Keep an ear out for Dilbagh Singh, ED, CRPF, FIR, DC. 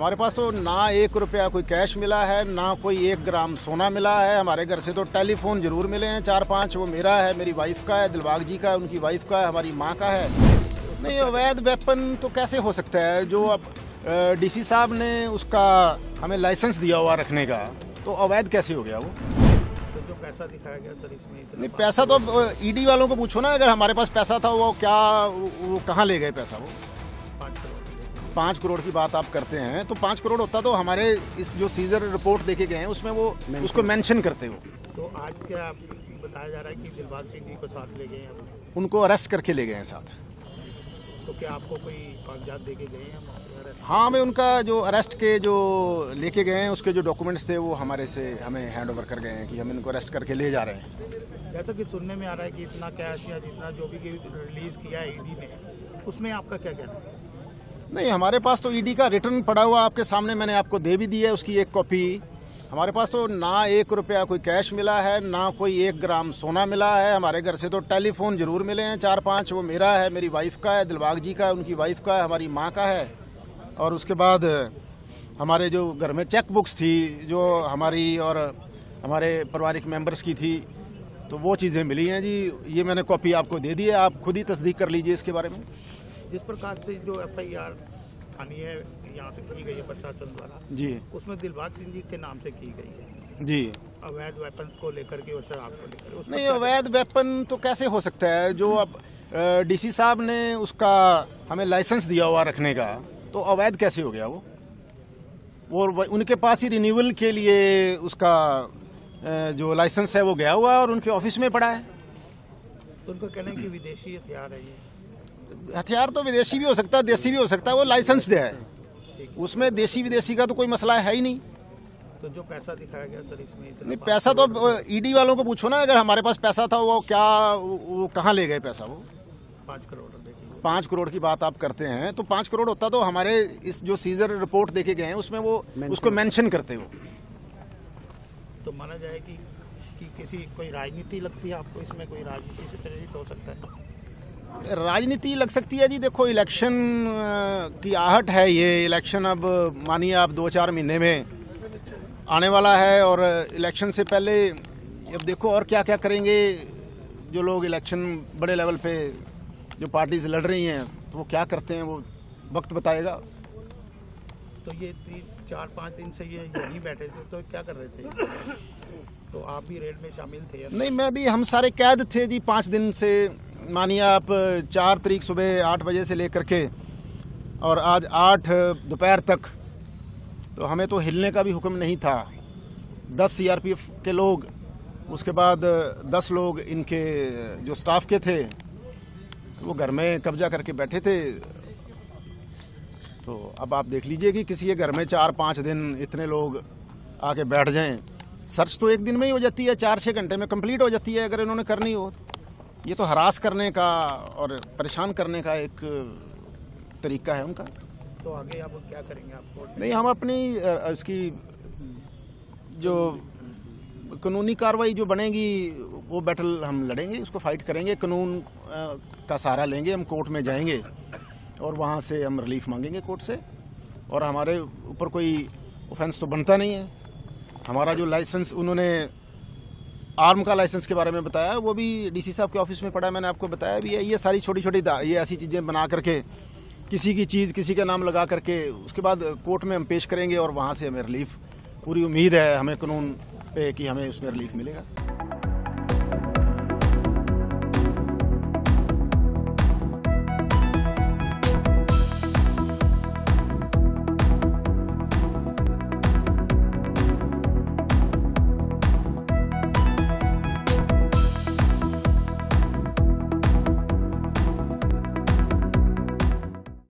हमारे पास तो ना एक रुपया कोई कैश मिला है, ना कोई एक ग्राम सोना मिला है। हमारे घर से तो टेलीफोन जरूर मिले हैं 4-5, वो मेरा है, मेरी वाइफ का है, दिलबाग जी का है, उनकी वाइफ का है, हमारी माँ का है। नहीं, अवैध वेपन तो कैसे हो सकता है? जो अब डीसी साहब ने उसका हमें लाइसेंस दिया हुआ रखने का, तो अवैध कैसे हो गया वो? तो जो पैसा दिखाया गया सर इसमें इतना नहीं, पैसा तो ईडी वालों को पूछो ना, अगर हमारे पास पैसा था वो क्या, वो कहाँ ले गए पैसा? वो 5 करोड़ की बात आप करते हैं, तो 5 करोड़ होता तो हमारे इस जो सीजर रिपोर्ट देखे गए हैं उसमें वो उसको मेंशन करते हो। तो आज क्या बताया जा रहा है कि दिलबाग सिंह जी को साथ ले गए हैं, उनको अरेस्ट करके ले गए हैं साथ। तो क्या आपको कोई कागजात देके गए हैं? हाँ, मैं उनका जो अरेस्ट के जो लेके गए हैं उसके जो डॉक्यूमेंट्स थे वो हमारे से हमें हैंड ओवर कर गए हैं कि हम इनको अरेस्ट करके ले जा रहे हैं। जैसा कि सुनने में आ रहा है कि इतना कैश या जितना जो भी रिलीज किया है ईडी ने, उसमें आपका क्या कहना है? नहीं, हमारे पास तो ईडी का रिटर्न पड़ा हुआ आपके सामने, मैंने आपको दे भी दी है उसकी एक कॉपी। हमारे पास तो ना एक रुपया कोई कैश मिला है, ना कोई एक ग्राम सोना मिला है। हमारे घर से तो टेलीफोन जरूर मिले हैं 4-5, वो मेरा है, मेरी वाइफ का है, दिलबाग जी का है, उनकी वाइफ का है, हमारी माँ का है। और उसके बाद हमारे जो घर में चेक बुक्स थी जो हमारी और हमारे पारिवारिक मेंबर्स की थी, तो वो चीज़ें मिली हैं जी। ये मैंने कॉपी आपको दे दी है, आप खुद ही तस्दीक कर लीजिए इसके बारे में। जिस प्रकार से जो FIR थानी है यहाँ से की गई है प्रशासन द्वारा जी, उसमें दिलबाग सिंह जी के नाम से की गई है जी, अवैध वेपन को लेकर के और शराब को लेकर। नहीं, अवैध वेपन तो कैसे हो सकता है? जो अब डीसी साहब ने उसका हमें लाइसेंस दिया हुआ रखने का, तो अवैध कैसे हो गया वो? और उनके पास ही रिन्यूअल के लिए उसका जो लाइसेंस है वो गया हुआ और उनके ऑफिस में पड़ा है। तो उनको कहना कि विदेशी हथियार है ये। हथियार तो विदेशी भी हो सकता है, देसी भी हो सकता है, वो लाइसेंस्ड है, उसमें देसी विदेशी का तो कोई मसला है ही नहीं। तो जो पैसा दिखाया गया सर इसमें इतना नहीं, पैसा तो ईडी वालों को पूछो ना, अगर हमारे पास पैसा था वो क्या, वो कहाँ ले गए पैसा? वो 5 करोड़ की बात आप करते हैं, तो 5 करोड़ होता तो हमारे इस जो सीजर रिपोर्ट देखे गए हैं उसमें वो उसको मेंशन करते हो। तो माना जाए कि किसी कोई राजनीति लगती है आपको इसमें? कोई राजनीति से प्रेरित हो सकता है? राजनीति लग सकती है जी। देखो, इलेक्शन की आहट है, ये इलेक्शन अब मानिए आप 2-4 महीने में आने वाला है, और इलेक्शन से पहले अब देखो और क्या क्या करेंगे जो लोग इलेक्शन बड़े लेवल पे जो पार्टीज लड़ रही हैं, तो वो क्या करते हैं वो वक्त बताएगा। तो ये 3-4-5 दिन से ये यहीं बैठे थे, तो क्या कर रहे थे? तो आप भी रेड में शामिल थे? नहीं, मैं भी, हम सारे कैद थे जी 5 दिन से, मानिए आप 4 तारीख सुबह 8 बजे से लेकर के और आज 8 दोपहर तक। तो हमें तो हिलने का भी हुक्म नहीं था। 10 CRPF के लोग, उसके बाद 10 लोग इनके जो स्टाफ के थे, तो वो घर में कब्जा करके बैठे थे। तो अब आप देख लीजिए कि किसी के घर में 4-5 दिन इतने लोग आके बैठ जाएं। सर्च तो एक दिन में ही हो जाती है, 4-6 घंटे में कंप्लीट हो जाती है अगर इन्होंने करनी हो। ये तो हरास करने का और परेशान करने का एक तरीका है उनका। तो आगे आप क्या करेंगे? आपको नहीं, हम अपनी उसकी जो कानूनी कार्रवाई जो बनेगी वो बैटल हम लड़ेंगे, उसको फाइट करेंगे, कानून का सहारा लेंगे, हम कोर्ट में जाएंगे और वहाँ से हम रिलीफ मांगेंगे कोर्ट से। और हमारे ऊपर कोई ऑफेंस तो बनता नहीं है। हमारा जो लाइसेंस, उन्होंने आर्म का लाइसेंस के बारे में बताया, वो भी डीसी साहब के ऑफिस में पड़ा है, मैंने आपको बताया भी है। ये सारी छोटी छोटी ये ऐसी चीज़ें बना करके किसी की चीज़ किसी का नाम लगा करके उसके बाद कोर्ट में हम पेश करेंगे और वहाँ से हमें रिलीफ, पूरी उम्मीद है हमें कानून पे कि हमें उसमें रिलीफ मिलेगा।